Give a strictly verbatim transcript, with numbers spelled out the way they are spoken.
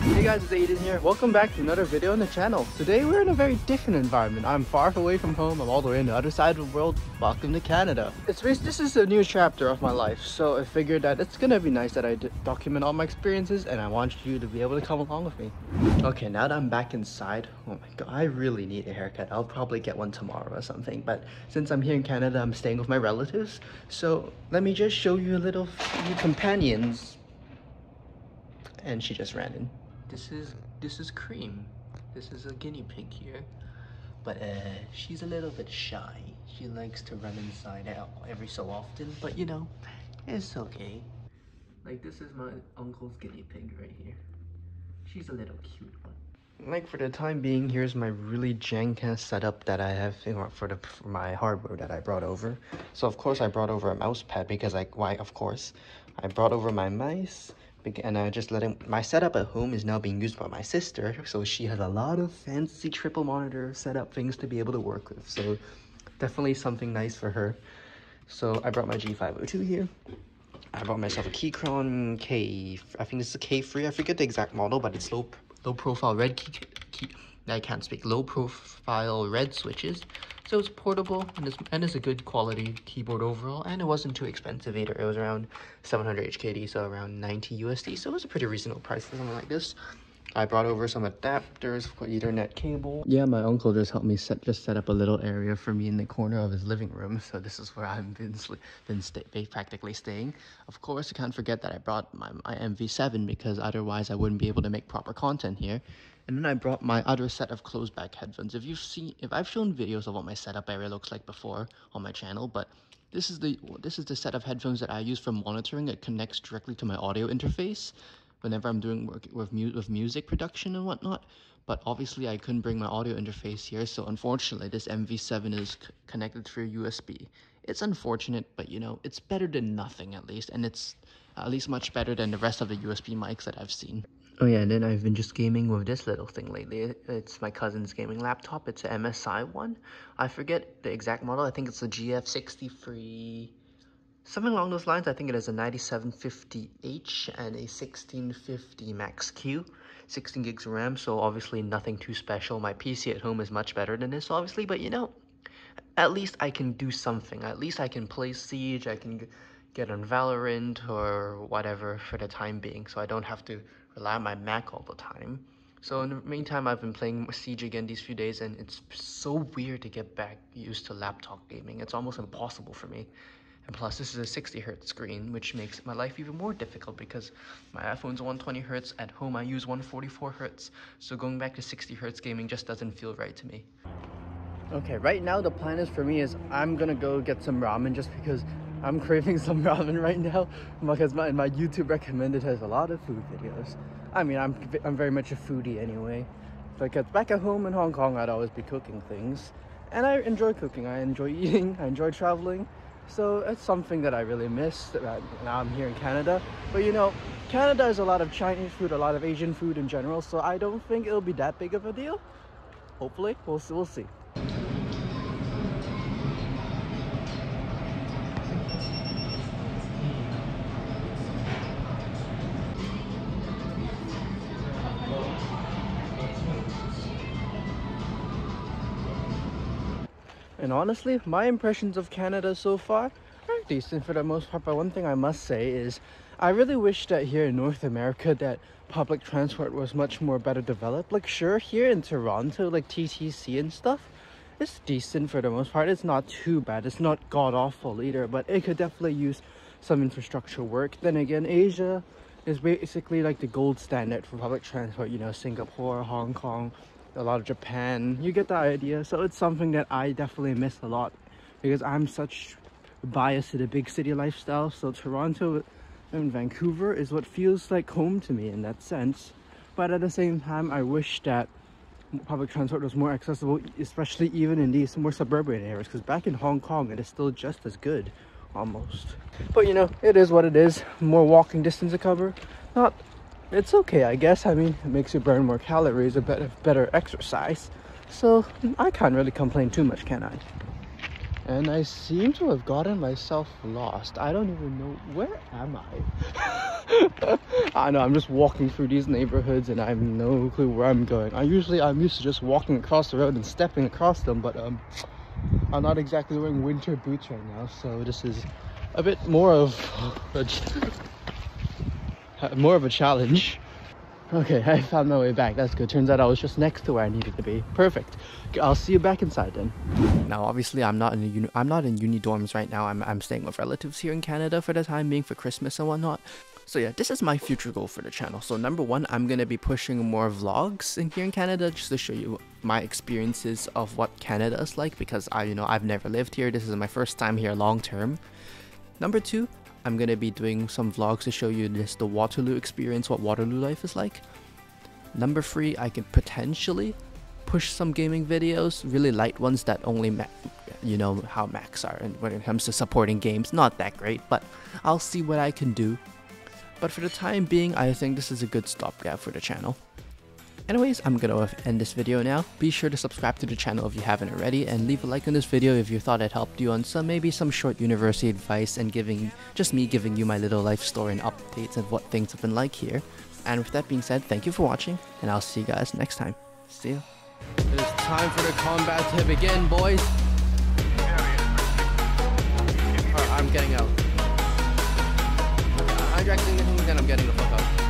Hey guys, it's Aiden here. Welcome back to another video on the channel. Today we're in a very different environment. I'm far away from home. I'm all the way on the other side of the world. Welcome to Canada. It's based, this is a new chapter of my life, so I figured that it's gonna be nice that I document all my experiences, and I want you to be able to come along with me. Okay, now that I'm back inside, oh my god, I really need a haircut. I'll probably get one tomorrow or something, but since I'm here in Canada, I'm staying with my relatives, so let me just show you a little few companions. And she just ran in. This is this is Cream. This is a guinea pig here, but uh, she's a little bit shy. She likes to run inside out every so often, but you know, it's okay. Like this is my uncle's guinea pig right here. She's a little cute one. Like for the time being, here's my really jank ass setup that I have for the for my hardware that I brought over. So of course I brought over a mouse pad because like why? Of course, I brought over my mice. And I just let him, my setup at home is now being used by my sister, so she has a lot of fancy triple monitor setup things to be able to work with, so definitely something nice for her. So I brought my G five oh two here. I brought myself a Keychron K, I think this is a K three, I forget the exact model, but it's low low profile red key, key I can't speak, low profile red switches. So it's portable and it's, and it's a good quality keyboard overall, and it wasn't too expensive either. It was around seven hundred H K D, so around ninety U S D, so it was a pretty reasonable price for something like this. I brought over some adapters for Ethernet cable. Yeah, my uncle just helped me set just set up a little area for me in the corner of his living room, so this is where I've been been sta practically staying. Of course, I can't forget that I brought my, my M V seven because otherwise I wouldn't be able to make proper content here. And then I brought my other set of closed back headphones. If you've seen, if I've shown videos of what my setup area looks like before on my channel, but this is the this is the set of headphones that I use for monitoring. It connects directly to my audio interface whenever I'm doing work with, mu with music production and whatnot, but obviously I couldn't bring my audio interface here, so unfortunately this M V seven is c connected through U S B. It's unfortunate, but you know, it's better than nothing at least, and it's at least much better than the rest of the U S B mics that I've seen. Oh yeah, and then I've been just gaming with this little thing lately. It's my cousin's gaming laptop. It's an M S I one. I forget the exact model. I think it's a G F sixty-three... something along those lines. I think it is a ninety-seven fifty H and a sixteen fifty Max-Q, sixteen gigs of RAM, so obviously nothing too special. My P C at home is much better than this, obviously, but you know, at least I can do something. At least I can play Siege, I can get on Valorant or whatever for the time being, so I don't have to rely on my Mac all the time. So in the meantime, I've been playing Siege again these few days, and it's so weird to get back used to laptop gaming. It's almost impossible for me. And plus, this is a sixty hertz screen, which makes my life even more difficult because my iPhone's one twenty hertz. At home, I use one forty-four hertz. So going back to sixty hertz gaming just doesn't feel right to me. Okay, right now the plan is for me is I'm gonna go get some ramen just because I'm craving some ramen right now because my, my YouTube recommended has a lot of food videos. I mean, I'm, I'm very much a foodie anyway. Because back at home in Hong Kong, I'd always be cooking things. And I enjoy cooking, I enjoy eating, I enjoy traveling. So it's something that I really miss right now I'm here in Canada. But you know, Canada is a lot of Chinese food, a lot of Asian food in general, so I don't think it'll be that big of a deal. Hopefully, we'll see, we'll see. And honestly, my impressions of Canada so far are decent for the most part, but one thing I must say is I really wish that here in North America that public transport was much more better developed. Like sure, here in Toronto, like T T C and stuff, it's decent for the most part. It's not too bad. It's not god-awful either, but it could definitely use some infrastructure work. Then again, Asia is basically like the gold standard for public transport. You know, Singapore, Hong Kong, a lot of Japan, you get the idea. So it's something that I definitely miss a lot because I'm such biased to the big city lifestyle. So Toronto and Vancouver is what feels like home to me in that sense. But at the same time, I wish that public transport was more accessible, especially even in these more suburban areas, because back in Hong Kong, it is still just as good almost. But you know, it is what it is. More walking distance to cover. Not It's okay, I guess. I mean, it makes you burn more calories, a better, better exercise. So I can't really complain too much, can I? and I seem to have gotten myself lost. I don't even know, where am I? I know, I'm just walking through these neighborhoods and I have no clue where I'm going. I usually, I'm used to just walking across the road and stepping across them, but um, I'm not exactly wearing winter boots right now, so this is a bit more of a, more of a challenge. Okay, I found my way back. That's good. Turns out I was just next to where I needed to be. Perfect. I'll see you back inside then. Now, obviously, I'm not in a uni I'm not in uni dorms right now. I'm I'm staying with relatives here in Canada for the time being for Christmas and whatnot. So yeah, this is my future goal for the channel. So number one, I'm gonna be pushing more vlogs in here in Canada just to show you my experiences of what Canada is like, because I, you know, I've never lived here. This is my first time here long term. Number two, I'm gonna be doing some vlogs to show you this, the Waterloo experience, what Waterloo life is like. Number three, I can potentially push some gaming videos, really light ones that only, Mac, you know how Macs are, and when it comes to supporting games, not that great, but I'll see what I can do. But for the time being, I think this is a good stopgap for the channel. Anyways, I'm gonna end this video now. Be sure to subscribe to the channel if you haven't already, and leave a like on this video if you thought it helped you on some, maybe some short university advice and giving, just me giving you my little life story and updates and what things have been like here. And with that being said, thank you for watching, and I'll see you guys next time. See ya. It's time for the combat to begin, boys. Alright, I'm getting out. I'm actually thinking that I'm getting the fuck out.